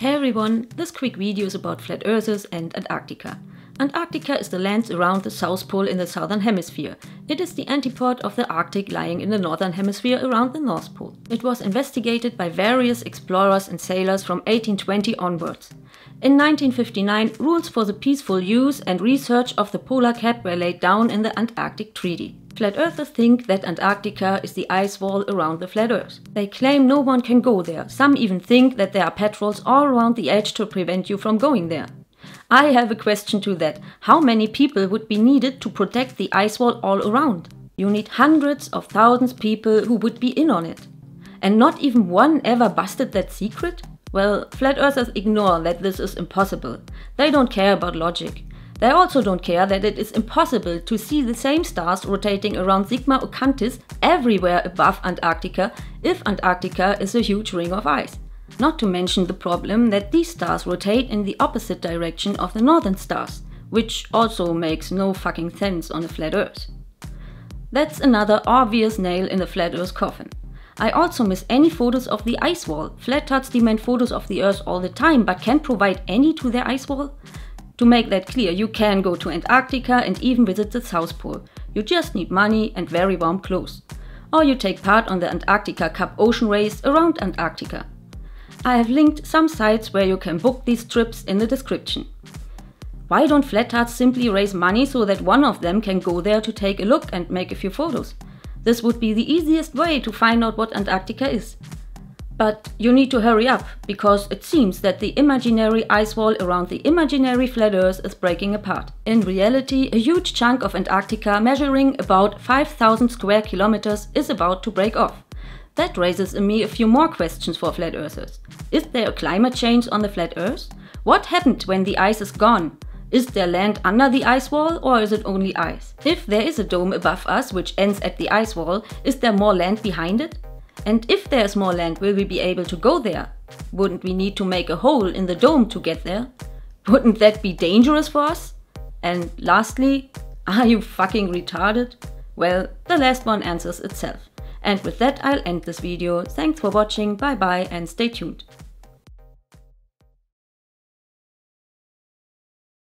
Hey everyone, this quick video is about flat earthers and Antarctica. Antarctica is the lands around the South Pole in the Southern Hemisphere. It is the antipode of the Arctic lying in the Northern Hemisphere around the North Pole. It was investigated by various explorers and sailors from 1820 onwards. In 1959, rules for the peaceful use and research of the polar cap were laid down in the Antarctic Treaty. Flat earthers think that Antarctica is the ice wall around the flat earth. They claim no one can go there. Some even think that there are patrols all around the edge to prevent you from going there. I have a question to that. How many people would be needed to protect the ice wall all around? You need hundreds of thousands of people who would be in on it. And not even one ever busted that secret? Well, flat earthers ignore that this is impossible. They don't care about logic. They also don't care that it is impossible to see the same stars rotating around Sigma Octantis everywhere above Antarctica if Antarctica is a huge ring of ice. Not to mention the problem that these stars rotate in the opposite direction of the northern stars, which also makes no fucking sense on a flat earth. That's another obvious nail in the flat earth coffin. I also miss any photos of the ice wall. Flat earthers demand photos of the earth all the time but can't provide any to their ice wall. To make that clear, you can go to Antarctica and even visit the South Pole. You just need money and very warm clothes. Or you take part on the Antarctica Cup Ocean Race around Antarctica. I have linked some sites where you can book these trips in the description. Why don't flat earthers simply raise money so that one of them can go there to take a look and make a few photos? This would be the easiest way to find out what Antarctica is. But you need to hurry up, because it seems that the imaginary ice wall around the imaginary flat earth is breaking apart. In reality, a huge chunk of Antarctica measuring about 5,000 square kilometers is about to break off. That raises in me a few more questions for flat earthers. Is there a climate change on the flat earth? What happened when the ice is gone? Is there land under the ice wall, or is it only ice? If there is a dome above us which ends at the ice wall, is there more land behind it? And if there is more land, will we be able to go there? Wouldn't we need to make a hole in the dome to get there? Wouldn't that be dangerous for us? And lastly, are you fucking retarded? Well, the last one answers itself. And with that, I'll end this video. Thanks for watching, bye bye, and stay tuned.